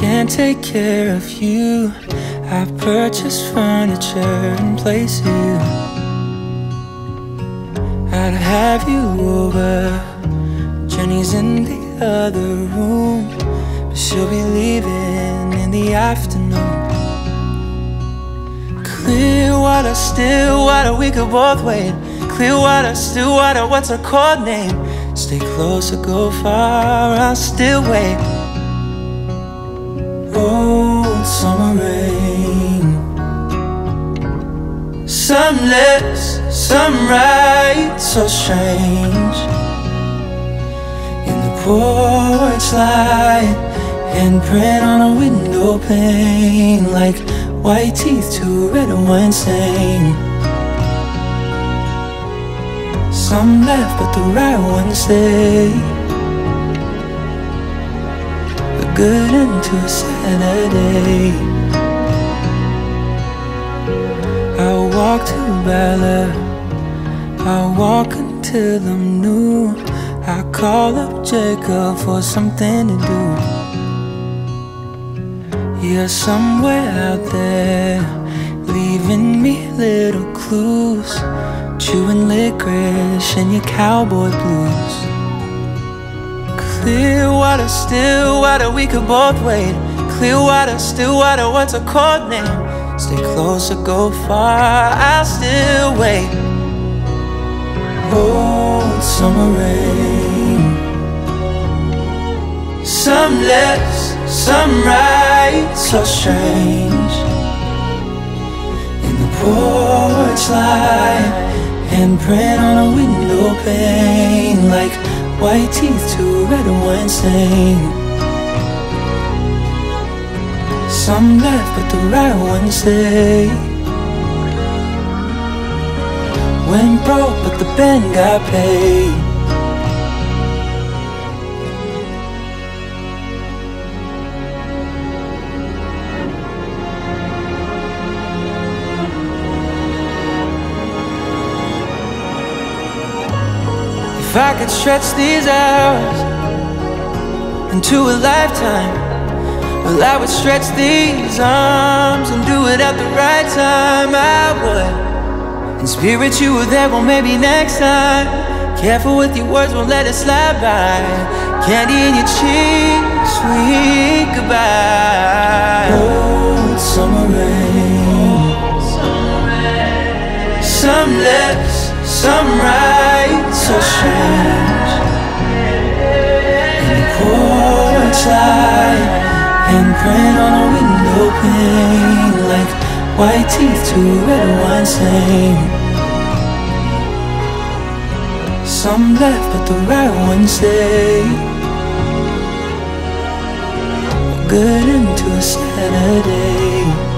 can't take care of you. I purchased furniture and placed you. I'd have you over, Jenny's in the other room, but she'll be leaving in the afternoon. Clear water, still water, we could both wade. Clear water, still water, what's our code name? Stay close or go far, I'll still wait. Old summer rain, sunless, sunrise, so strange. In the porch light, handprint on a window pane, like white teeth to a red wine stain. Some left, but the right one stayed. Good into a Saturday. I'll walk to Bella, I'll walk until I'm new. I call up Jacob for something to do. Yeah, somewhere out there, leaving me little clues, chewing licorice and your cowboy blues. Clear water, still water, we could both wade. Clear water, still water, what's a code name? Stay close or go far, I'll still wait. Old summer rain, some less, some right, so strange. In the porch light, handprint on a window pane, like white teeth to red wine stain. Some left, but the right one stayed. Went broke, but the band got paid. If I could stretch these hours into a lifetime, well, I would stretch these arms and do it at the right time. I would. In spirit, you were there, well, maybe next time. Careful with your words, won't let it slide by. Candy in your cheeks, sweet goodbye. Old summer rain, some lips, some right, so strange. In the porch light, handprint on a window pane, like white teeth to red wine stain. Some left, but the right one stayed. A good end to a Saturday.